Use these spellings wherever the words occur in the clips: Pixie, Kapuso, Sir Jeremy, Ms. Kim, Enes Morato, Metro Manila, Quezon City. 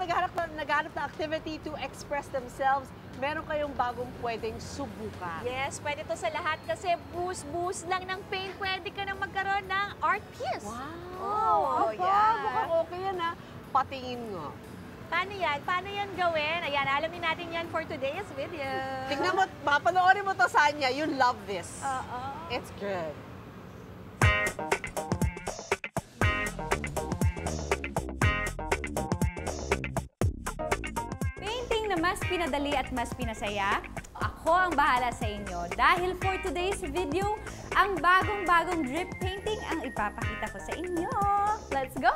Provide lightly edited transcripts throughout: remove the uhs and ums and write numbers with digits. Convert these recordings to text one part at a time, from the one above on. naghahanap ng activity to express themselves, meron kayong bagong pwedeng subukan. Yes, pwede to sa lahat kasi boost lang ng pain. Pwede ka nang magkaroon ng art piece. Wow! Oh, yeah. Mukhang okay yan, ha? Patingin nga. Paano yan? Paano yan gawin? Ayan, alamin natin yan for today's video. Tingnan mo, mapanoorin mo to sa niya. You love this. Uh-oh. It's good. Painting na mas pinadali at mas pinasaya, ako ang bahala sa inyo. Dahil for today's video, ang bagong-bagong drip painting ang ipapakita ko sa inyo. Let's go!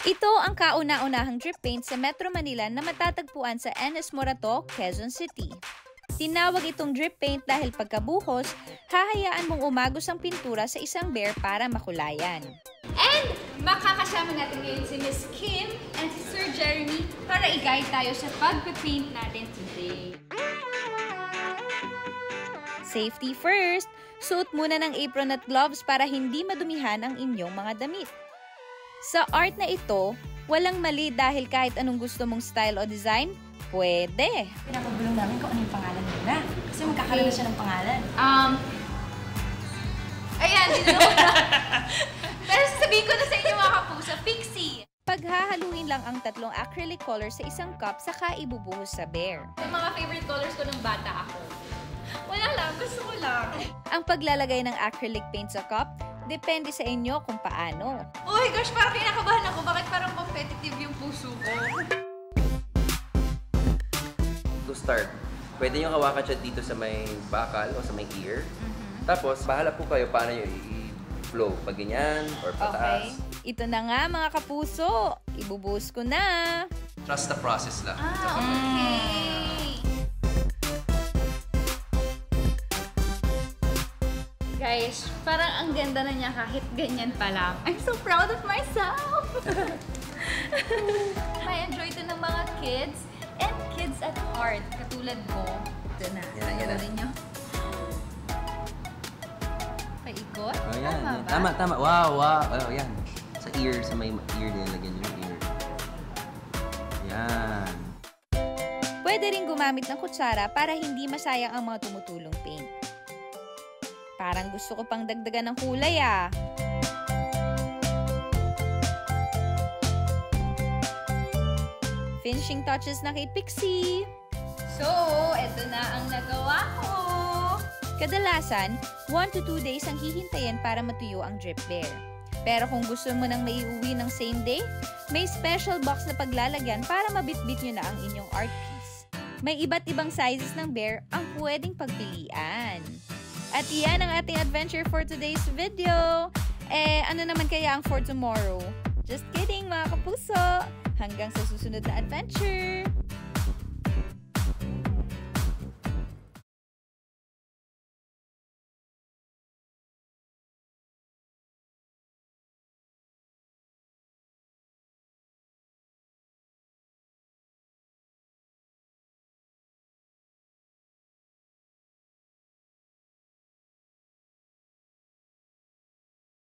Ito ang kauna-unahang drip paint sa Metro Manila na matatagpuan sa Enes Morato, Quezon City. Tinawag itong drip paint dahil pagkabuhos, hahayaan mong umagos ang pintura sa isang bear para makulayan. And makakasama natin ngayon si Ms. Kim and si Sir Jeremy para i-guide tayo sa pag-paint natin today. Safety first! Suot muna ng apron at gloves para hindi madumihan ang inyong mga damit. Sa art na ito, walang mali dahil kahit anong gusto mong style o design, pwede. Pinapagulong namin kung ano yung pangalan nila. Kasi magkakaroon na siya ng pangalan. Ayan, dito. Pero sasabihin ko na sa inyo mga kapusa, Pixie. Paghahaluin lang ang tatlong acrylic color sa isang cup, saka ibubuhos sa bear. Yung mga favorite colors ko ng bata ako. Wala lang, gusto ko lang. Ang paglalagay ng acrylic paint sa cup, depende sa inyo kung paano. Oh my gosh, parang kinakabahan ako. Bakit parang competitive yung puso ko? To start, pwede nyo hawakan siya dito sa may bakal o sa may ear. Tapos, bahala po kayo paano nyo i-flow. Pag ganyan or pataas. Okay. Ito na nga mga kapuso. Ibubuhos ko na. Trust the process lang. Ah, okay. Guys, parang ang ganda na niya kahit ganyan pa lang. I'm so proud of myself! I enjoy ito ng mga kids and kids at heart. Katulad mo. Ito na. Yan rin nyo. Paikot? Oh, tama ba? Tama, tama. Wow, wow. Oh, yan. Sa ear, sa may ear din. Lagyan yung ear. Yan. Pwede rin gumamit ng kutsara para hindi masayang ang mga tumutulong paint. Parang gusto ko pang dagdagan ng kulay, ah. Finishing touches na kay Pixie. So, eto na ang nagawa ko. Kadalasan, 1 to 2 days ang hihintayin para matuyo ang drip bear. Pero kung gusto mo nang maiuwi ng same day, may special box na paglalagyan para mabitbit nyo na ang inyong art piece. May iba't ibang sizes ng bear ang pwedeng pagpilian. At iyan ang ating adventure for today's video. Eh, ano naman kaya ang for tomorrow? Just kidding mga kapuso! Hanggang sa susunod na adventure!